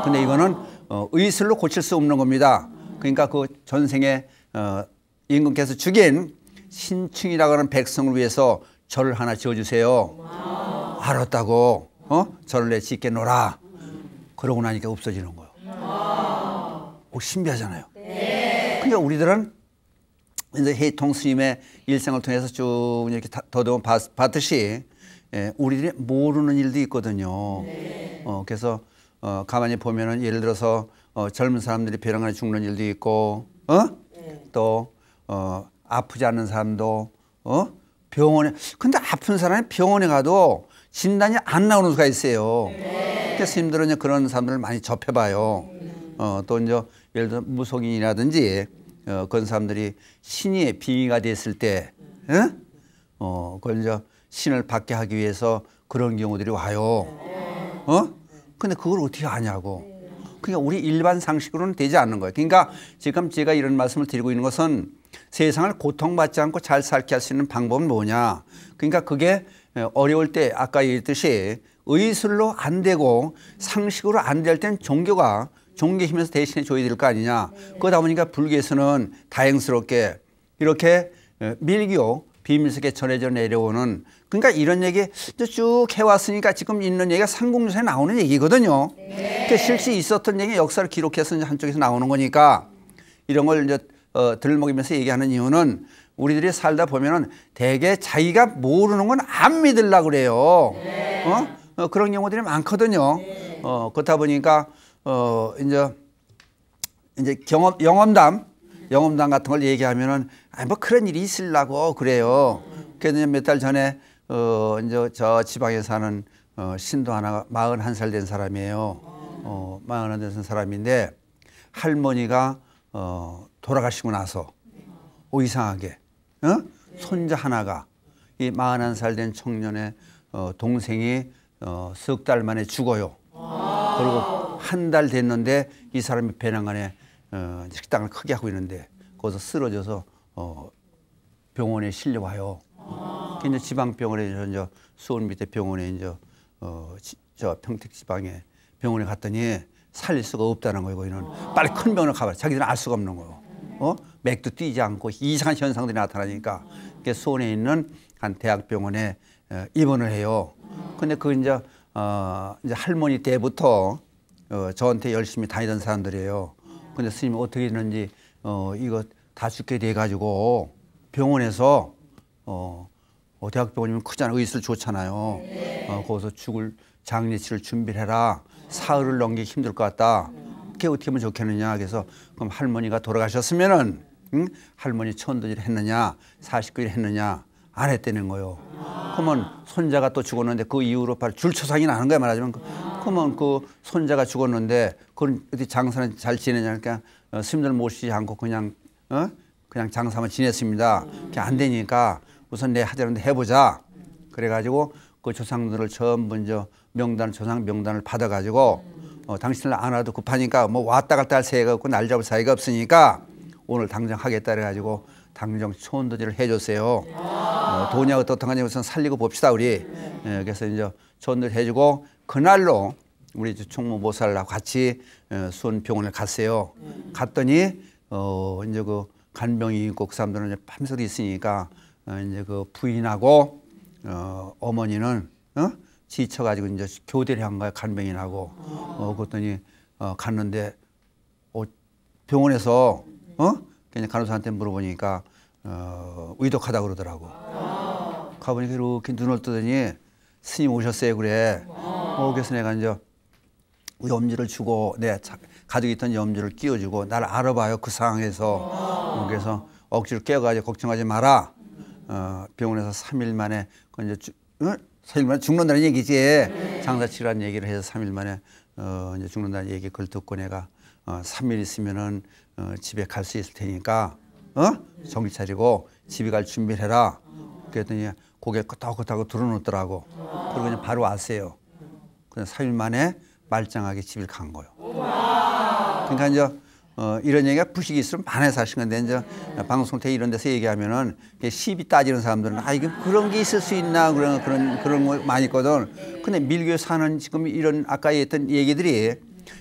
근데 이거는 어, 의술로 고칠 수 없는 겁니다. 그러니까 그 전생에 어, 임금께서 죽인 신충이라고 하는 백성을 위해서 절을 하나 지어주세요. 알았다고 어? 절을 내 짓겠노라. 그러고 나니까 없어지는 거예요. 어, 신비하잖아요. 네. 그러니까 우리들은 이제 해통 스님의 일생을 통해서 쭉 이렇게 더듬어 봤듯이 예, 우리들이 모르는 일도 있거든요. 네. 어, 그래서 어, 가만히 보면은 예를 들어서 어, 젊은 사람들이 벼랑간에 죽는 일도 있고, 어? 네. 또 어, 아프지 않은 사람도 어? 병원에. 근데 아픈 사람이 병원에 가도 진단이 안 나오는 수가 있어요. 네. 그래서 스님들은 이제 그런 사람들을 많이 접해봐요. 네. 어, 또 이제 예를 들어 무속인이라든지 어, 그런 사람들이 신의 빙의가 됐을 때, 네. 어, 그걸 이제 신을 받게 하기 위해서 그런 경우들이 와요. 네. 어? 근데 그걸 어떻게 아냐고. 그러니까 우리 일반 상식으로는 되지 않는 거예요. 그러니까 지금 제가 이런 말씀을 드리고 있는 것은 세상을 고통받지 않고 잘 살게 할 수 있는 방법은 뭐냐. 그러니까 그게 어려울 때 아까 얘기했듯이 의술로 안 되고 상식으로 안 될 때는 종교가 종교의 힘에서 대신해 줘야 될 거 아니냐. 그러다 보니까 불교에서는 다행스럽게 이렇게 밀교 비밀스럽게 전해져 내려오는, 그러니까 이런 얘기 쭉 해왔으니까 지금 있는 얘기가 삼국유사에 나오는 얘기거든요. 네. 그러니까 실시 있었던 얘기 역사를 기록해서 한쪽에서 나오는 거니까 이런 걸 이제 어, 들먹이면서 얘기하는 이유는 우리들이 살다 보면은 대개 자기가 모르는 건 안 믿으려고 그래요. 네. 어? 어, 그런 경우들이 많거든요. 네. 어, 그렇다 보니까 어, 이제 이제 경험 영험담. 영험담 같은 걸 얘기하면은, 아, 뭐 그런 일이 있으려고 그래요. 그래서 몇 달 전에, 어, 이제 저 지방에 사는, 어, 신도 하나가 마흔한 살 된 사람이에요. 어, 마흔한 살 된 사람인데, 할머니가, 어, 돌아가시고 나서, 오, 이상하게, 어? 손자 하나가, 이 마흔한 살 된 청년의, 어, 동생이, 어, 석 달 만에 죽어요. 그리고 한 달 됐는데, 이 사람이 배낭간에 어, 식당을 크게 하고 있는데 거기서 쓰러져서 어, 병원에 실려 와요. 아. 근데 지방 병원에 이제 수원 밑에 병원에 이제 어, 지, 저 평택 지방에 병원에 갔더니 살릴 수가 없다는 거예요. 거기는 아. 빨리 큰 병원을 가봐라. 자기들은 알 수가 없는 거예요. 어? 맥도 뛰지 않고 이상한 현상들이 나타나니까 그게 수원에 있는 한 대학병원에 어, 입원을 해요. 근데 그 이제, 어, 이제 할머니 때부터 어, 저한테 열심히 다니던 사람들이에요. 근데 스님이 어떻게 했는지, 어, 이거 다 죽게 돼가지고 병원에서, 어, 어 대학병원이면 크잖아요. 의술 좋잖아요. 네. 어, 거기서 죽을 장례치를 준비를 해라. 사흘을 넘기기 힘들 것 같다. 그게 어떻게 하면 좋겠느냐. 그래서 그럼 할머니가 돌아가셨으면은, 응? 할머니 천도질을 했느냐, 사십구 일 했느냐, 안 했다는 거예요. 아. 그러면 손자가 또 죽었는데 그 이후로 바로 줄초상이 나는 거야, 말하자면. 아. 그러면 그 손자가 죽었는데 그걸 어디 장사는 잘 지내냐. 그러니까 어, 스님들 모시지 않고 그냥, 어? 그냥 장사만 지냈습니다. 음. 그게 안 되니까 우선 내 하자는데 해보자. 음. 그래가지고 그 조상들을 전부 이제 명단, 조상 명단을 받아가지고 음. 어, 당신을 안 와도 급하니까 뭐 왔다 갔다 할 새가 없고 날 잡을 사이가 없으니까 오늘 당장 하겠다 그래가지고 당장 초원도질을 해줬어요. 어, 돈이 어떻든간에 우선 살리고 봅시다 우리. 예, 그래서 이제 초원도질 해주고 그날로 우리 총무보살하고 같이 예, 수원병원을 갔어요. 갔더니 어, 이제 그 간병이 있고 그 사람들은 이제 밤새도 있으니까 어, 이제 그 부인하고 어, 어머니는 어? 지쳐가지고 이제 교대를 한 거야 간병인하고. 어, 그랬더니 어, 갔는데 어, 병원에서 어? 그냥 간호사한테 물어보니까 어, 의독하다 그러더라고. 아. 가보니까 이렇게 눈을 뜨더니 스님 오셨어요 그래. 아. 어, 그래서 내가 이제 염지를 주고 내 가지고 있던 염지를 끼워주고 날 알아봐요 그 상황에서. 아. 어, 그래서 억지로 깨워가지고 걱정하지 마라. 어, 병원에서 삼 일 만에 그 이제 주, 응? 삼 일 만에 죽는다는 얘기지. 네. 장사치라는 얘기를 해서 삼 일 만에 어, 이제 죽는다는 얘기 그걸 듣고 내가 어, 삼 일 있으면은 어, 집에 갈 수 있을 테니까 어? 정신 차리고 집에 갈 준비를 해라. 그랬더니 고개 끄덕끄덕하고 들어놓더라고. 그리고 그냥 바로 왔어요. 그냥 삼 일 만에 말짱하게 집에 간 거예요. 그러니까 이제 어, 이런 얘기가 부식이 있으면 많아서 사실 건데 이제 방송태 이런 데서 얘기하면은 시비 따지는 사람들은 아 이게 그런 게 있을 수 있나 그런 그런 그런 거 많이 있거든. 근데 밀교 사는 지금 이런 아까 했던 얘기들이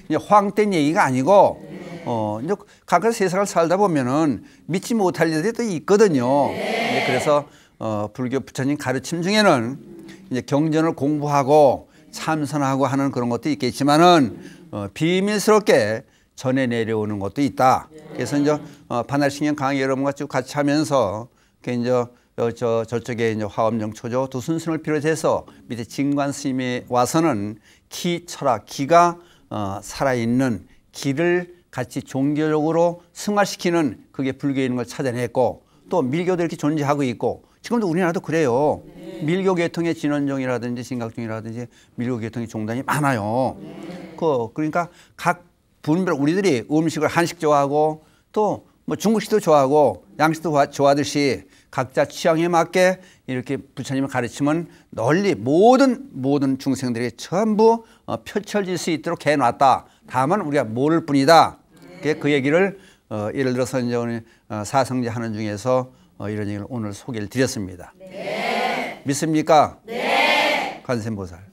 이제 황된 얘기가 아니고. 어, 이제 가끔 세상을 살다 보면은 믿지 못할 일들이 또 있거든요. 네. 그래서 어, 불교 부처님 가르침 중에는 이제 경전을 공부하고 참선하고 하는 그런 것도 있겠지만은 어, 비밀스럽게 전해 내려오는 것도 있다. 그래서 이제 어, 반활신경 강의 여러분과 쭉 같이 하면서 그 이제 어, 저 저쪽에 이제 화엄령 초조 두 순순을 비롯해서 밑에 진관 스님이 와서는 기 철학 기가 어, 살아있는. 길을 같이 종교적으로 승화시키는 그게 불교에 있는 걸 찾아냈고, 또 밀교도 이렇게 존재하고 있고, 지금도 우리나라도 그래요. 네. 밀교 계통의 진원종이라든지 진각종이라든지 밀교 계통의 종단이 많아요. 네. 그, 그러니까 각 분별, 우리들이 음식을 한식 좋아하고 또 뭐 중국식도 좋아하고 양식도 좋아하듯이 각자 취향에 맞게 이렇게 부처님의 가르침은 널리 모든 모든 중생들이 전부 어, 펼쳐질 수 있도록 해놨다. 다만 우리가 모를 뿐이다. 네. 그 얘기를 어, 예를 들어서 이제 오늘 어, 사성제 하는 중에서 어, 이런 얘기를 오늘 소개를 드렸습니다. 네. 믿습니까? 네. 관세음보살.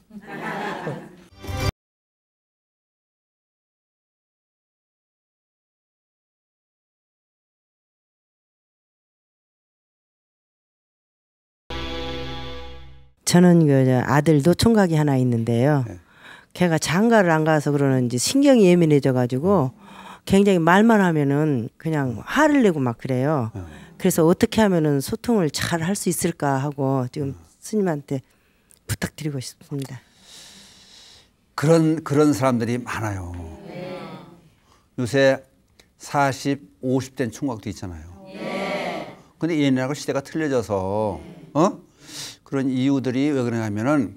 저는 그 아들도 총각이 하나 있는데요. 네. 걔가 장가를 안 가서 그러는지 신경이 예민해져 가지고 굉장히 말만 하면은 그냥 화를 내고 막 그래요. 네. 그래서 어떻게 하면은 소통을 잘 할 수 있을까 하고 지금 스님한테 부탁드리고 싶습니다. 그런 그런 사람들이 많아요. 네. 요새 사십, 오십 대 총각도 있잖아요. 네. 근데 옛날하고 시대가 틀려져서 어? 그런 이유들이 왜 그러냐면은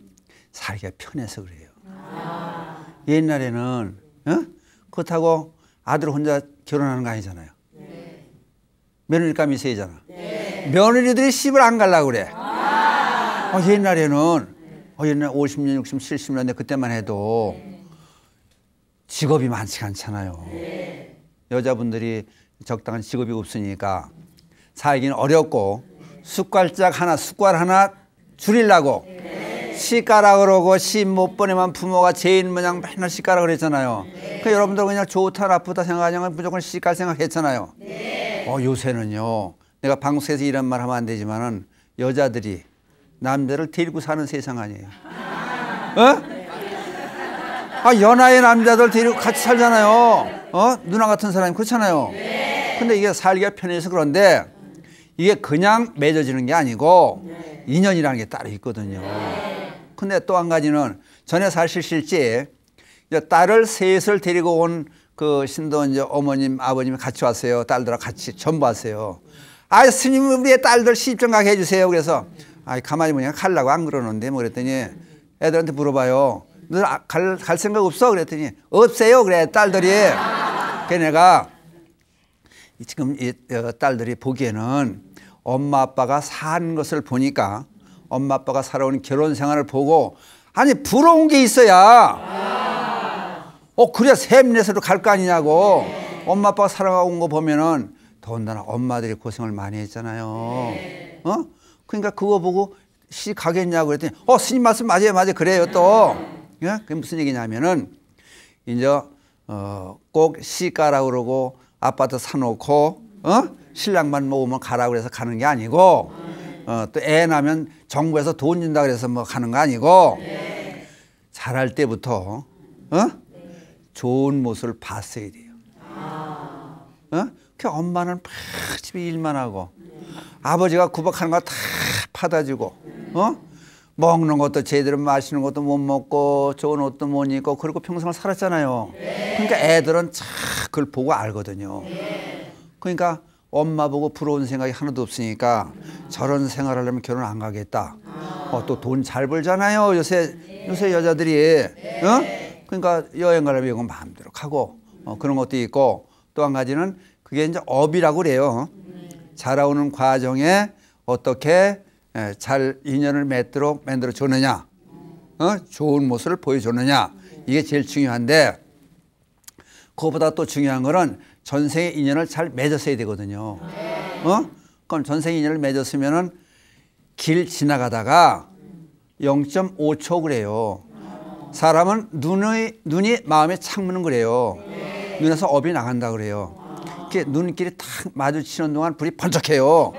살기가 편해서 그래요. 아. 옛날에는 어? 그렇다고 아들 혼자 결혼하는 거 아니잖아요. 네. 며느리감이 세잖아. 네. 며느리들이 시집을 안 가려고 그래. 아. 어, 옛날에는 어, 옛날 오십 년, 육십, 칠십 년대 그때만 해도 직업이 많지가 않잖아요. 네. 여자분들이 적당한 직업이 없으니까 살기는 어렵고 숟갈짝 하나 숟갈 하나 줄이려고 네. 시가라 그러고 시 못 보내면 부모가 죄인 모양 맨날 시가라 그랬잖아요. 네. 그러니까 여러분들 그냥 좋다 나쁘다 생각하지 않고 무조건 시가 생각했잖아요. 네. 어, 요새는요 내가 방송에서 이런 말 하면 안 되지만은 여자들이 남자를 데리고 사는 세상 아니에요. 어? 아, 연하의 남자들 데리고 같이 살잖아요. 어? 누나 같은 사람이 그렇잖아요. 네. 근데 이게 살기가 편해서 그런데 이게 그냥 맺어지는 게 아니고 네. 인연이라는 게 따로 있거든요. 네. 근데 또 한 가지는 전에 사실 실제 딸을 셋을 데리고 온 그 신도 이제 어머님, 아버님이 같이 왔어요. 딸들하고 같이 전부 왔어요. 아, 스님 우리 딸들 시집 좀 가게 해주세요. 그래서 아, 가만히 보니까 가려고 안 그러는데 뭐 그랬더니 애들한테 물어봐요. 너 갈, 갈 생각 없어? 그랬더니 없어요. 그래 딸들이. 걔네가 지금 이 딸들이 보기에는 엄마 아빠가 산 것을 보니까 엄마 아빠가 살아온 결혼 생활을 보고 아니 부러운 게 있어야 아. 어 그래야 샘내서도 갈 거 아니냐고. 네. 엄마 아빠가 살아온 거 보면은 더군다나 엄마들이 고생을 많이 했잖아요. 네. 어 그러니까 그거 보고 시집 가겠냐고 그랬더니 어 스님 말씀 맞아요 맞아요 그래요 또. 예? 그게 무슨 얘기냐면은 이제 어 꼭 시집 가라고 그러고 아파트 사놓고 어? 신랑만 모으면 가라고 해서 가는 게 아니고 어, 또 애 나면 정부에서 돈 준다 그래서 뭐 가는 거 아니고 네. 잘할 때부터 어? 네. 좋은 모습을 봤어야 돼요. 아. 어? 그 엄마는 막 집에 일만 하고 네. 아버지가 구박하는 거 다 받아주고 네. 어? 먹는 것도 제대로 마시는 것도 못 먹고 좋은 옷도 못 입고 그리고 평생을 살았잖아요. 네. 그러니까 애들은 참 그걸 보고 알거든요. 네. 그러니까 엄마 보고 부러운 생각이 하나도 없으니까 저런 생활하려면 결혼 안 가겠다. 아. 어, 또 돈 잘 벌잖아요. 요새 네. 요새 여자들이 네. 어? 그러니까 여행 가려면 이건 마음대로 가고 어, 그런 것도 있고 또 한 가지는 그게 이제 업이라고 그래요. 네. 자라오는 과정에 어떻게 예, 잘 인연을 맺도록 만들어 주느냐, 어? 좋은 모습을 보여주느냐, 이게 제일 중요한데, 그거보다 또 중요한 거는 전생의 인연을 잘 맺었어야 되거든요. 어? 그럼 전생 인연을 맺었으면은 길 지나가다가 영 점 오 초 그래요. 사람은 눈의, 눈이 마음의 창문은 그래요. 눈에서 업이 나간다 그래요. 이렇게 눈길이 탁 마주치는 동안 불이 번쩍해요.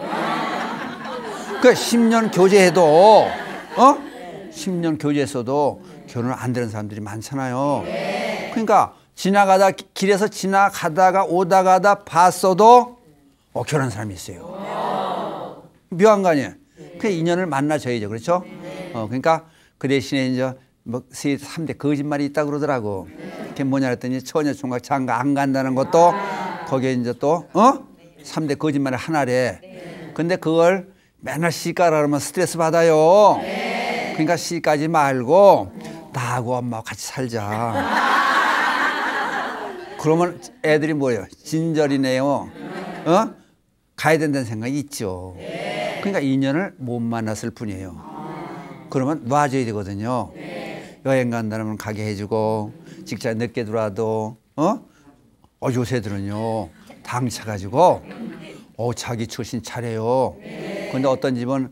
그 십 년 교제해도 어? 십 년 교제했어도 결혼 안 되는 사람들이 많잖아요. 그러니까 지나가다 길에서 지나가다가 오다가다 봤어도 어, 결혼한 사람이 있어요. 묘한 거 아니에요. 그 인연을 만나줘야죠. 그렇죠? 어, 그러니까 그 대신에 이제 뭐 삼 대 거짓말이 있다 그러더라고. 정확히 뭐냐 했더니 처녀총각 장가 안 간다는 것도 아 거기에 이제 또 어? 삼대 거짓말의 하나래. 네. 근데 그걸 맨날 시집가라 그러면 스트레스 받아요. 네. 그러니까 시집가지 말고 나하고 엄마하고 같이 살자. 그러면 애들이 뭐예요? 진절이네요. 어? 가야 된다는 생각이 있죠. 네. 그러니까 인연을 못 만났을 뿐이에요. 아. 그러면 놔줘야 되거든요. 네. 여행 간다면 가게 해주고, 직장 늦게 들어와도, 어? 어, 요새들은요, 당 차가지고, 어, 자기 출신 차려요. 네. 근데 어떤 집은,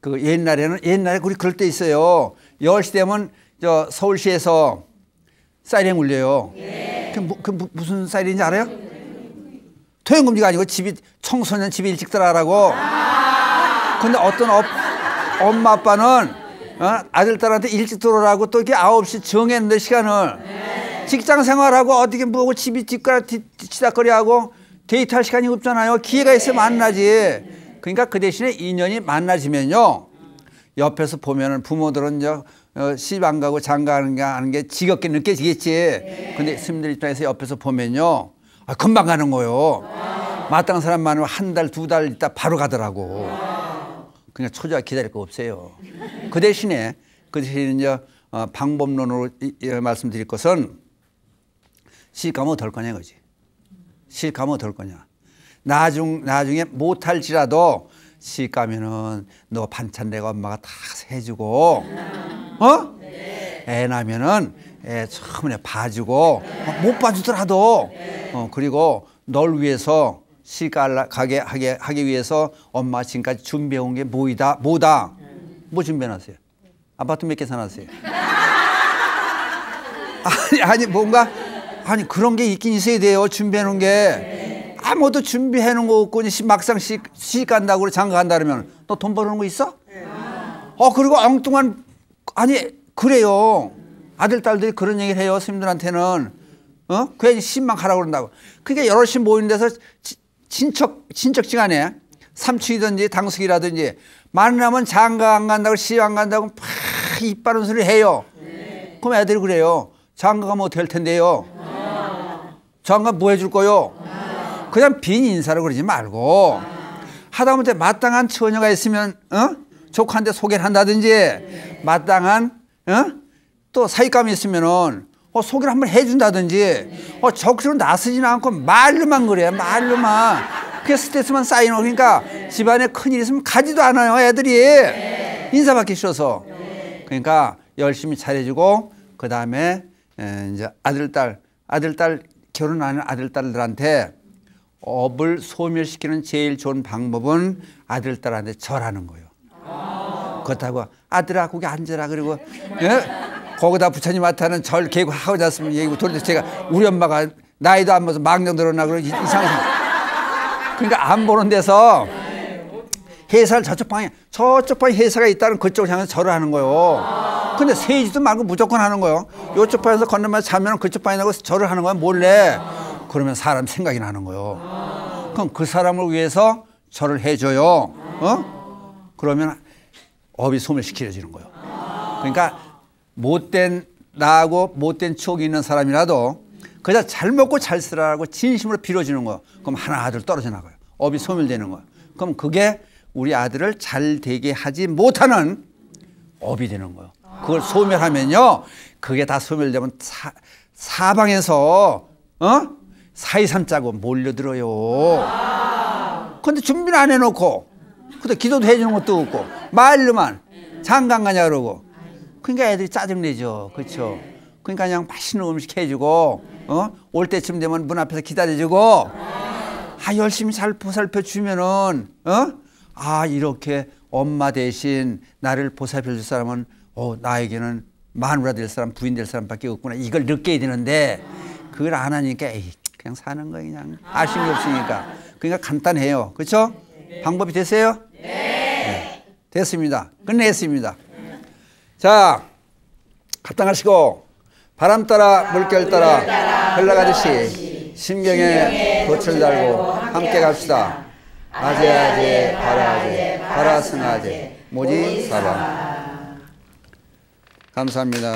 그 옛날에는, 옛날에 우리 그럴 때 있어요. 열시 되면, 저, 서울시에서 사이렌 울려요. 네. 그, 뭐, 그 무슨 사이렌인지 알아요? 퇴원금지가 아니고 집이 청소년 집에 일찍 들어가라고. 아 근데 어떤 어, 엄마 아빠는 어? 아들 딸한테 일찍 들어오라고 또 이렇게 아홉시 정했는데 시간을. 네. 직장 생활하고 어떻게 뭐고 집이 뒷가락 뒤치다거리하고 데이트할 시간이 없잖아요. 기회가 있으면 만나지. 그러니까 그 대신에 인연이 만나지면요, 옆에서 보면은 부모들은 이제 어, 시집 안 가고 장가하는 게 하는 게 지겹게 느껴지겠지. 네. 근데 스님들 입장에서 옆에서 보면요, 아, 금방 가는 거요. 아. 마땅한 사람 많으면 한 달, 두 달 있다 바로 가더라고. 아. 그냥 초조하게 기다릴 거 없어요. 그 대신에, 그 대신에 이제 어, 방법론으로 이, 이, 말씀드릴 것은 시집 가면 어떨 거냐, 그지? 시집 가면 어떨 거냐. 나중, 나중에 못할지라도 시집 가면은 너 반찬 내가 엄마가 다 해주고, 어? 네. 애 나면은 애 처음에 봐주고, 네. 어, 못 봐주더라도, 네. 어, 그리고 널 위해서 시집 가게 하게, 하기 위해서 엄마 지금까지 준비해온 게 뭐이다, 뭐다. 네. 뭐 준비해놨어요? 아파트 몇 개 사놨어요? 아니, 아니, 뭔가, 아니, 그런 게 있긴 있어야 돼요, 준비해놓은 게. 네. 아무것도 준비해놓은 거 없고, 막상 시집, 시집 간다고, 장가 간다 그러면 너 돈 버는 거 있어? 네. 어, 그리고 엉뚱한, 아니, 그래요. 아들, 딸들이 그런 얘기를 해요, 스님들한테는. 어? 괜히 시집만 가라고 그런다고. 그러니까 여럿이 모이는 데서 지, 친척, 친척지간에 삼촌이든지 당숙이라든지 만나면 장가 안 간다고 시집 안 간다고 팍 입 바른 소리를 해요. 네. 그럼 애들이 그래요. 장가 가면 어떻게 할 텐데요? 아. 장가 뭐 해줄 거요? 아. 그냥 빈 인사로 그러지 말고. 아. 하다못해 마땅한 처녀가 있으면, 어? 조카한테 소개를 한다든지. 네. 마땅한, 어? 또 사윗감이 있으면은, 어, 소개를 한번 해준다든지. 네. 어, 적극적으로 나서지는 않고 말로만 그래, 말로만. 그게 스트레스만 쌓이는 거. 그러니까 네. 집안에 큰일 있으면 가지도 않아요, 애들이. 네. 인사받기 싫어서. 네. 그러니까 열심히 잘해주고, 그 다음에, 이제 아들, 딸, 아들, 딸, 결혼 안 한 아들, 딸들한테 업을 소멸시키는 제일 좋은 방법은 아들, 딸한테 절하는 거예요. 그렇다고 아들아 거기 앉아라 그리고 예? 거기다 부처님한테는 절 개고 하고 잤으면 얘기고, 도대체 제가 우리 엄마가 나이도 안 먹어서 망정 들었나 그런 이상한. 그러니까 안 보는 데서 회사를 저쪽 방에 저쪽 방에 회사가 있다는 그쪽을 향해서 절을 하는 거예요. 근데 세지도 말고 무조건 하는 거예요. 요쪽 방에서 건너면 자면 그쪽 방에 나가서 절을 하는 거야 몰래. 그러면 사람 생각이 나는 거예요. 그럼 그 사람을 위해서 절을 해줘요. 어? 그러면 업이 소멸시켜지는 거예요. 그러니까 못된 나하고 못된 추억이 있는 사람이라도 그냥 잘 먹고 잘 쓰라고 진심으로 빌어주는 거예요. 그럼 하나 아들 떨어져 나가요. 업이 소멸되는 거예요. 그럼 그게 우리 아들을 잘 되게 하지 못하는 업이 되는 거예요. 그걸 소멸하면요, 그게 다 소멸되면 사, 사방에서 어? 사이삼 짜고 몰려들어요. 근데 준비를 안 해놓고 근데 기도도 해주는 것도 없고 말로만 장가 가냐 그러고. 그러니까 애들이 짜증내죠. 그렇죠. 그러니까 그냥 맛있는 음식 해주고, 어? 올 때쯤 되면 문 앞에서 기다려주고, 아 열심히 잘 보살펴 주면은, 어? 아 이렇게 엄마 대신 나를 보살펴 줄 사람은 어 나에게는 마누라 될 사람, 부인 될 사람밖에 없구나. 이걸 느껴야 되는데 그걸 안 하니까 에이 그냥 사는 거야 그냥. 아쉬운 게 없으니까. 그러니까 간단해요. 그렇죠? 방법이 되세요? 네. 네. 됐습니다. 끝냈습니다. 네. 자, 합당하시고 바람 따라 물결 따라 흘러가듯이 심경에 돛을 달고 함께 갑시다. 아재 아재 바라아재 바라승아재 모지사방. 감사합니다.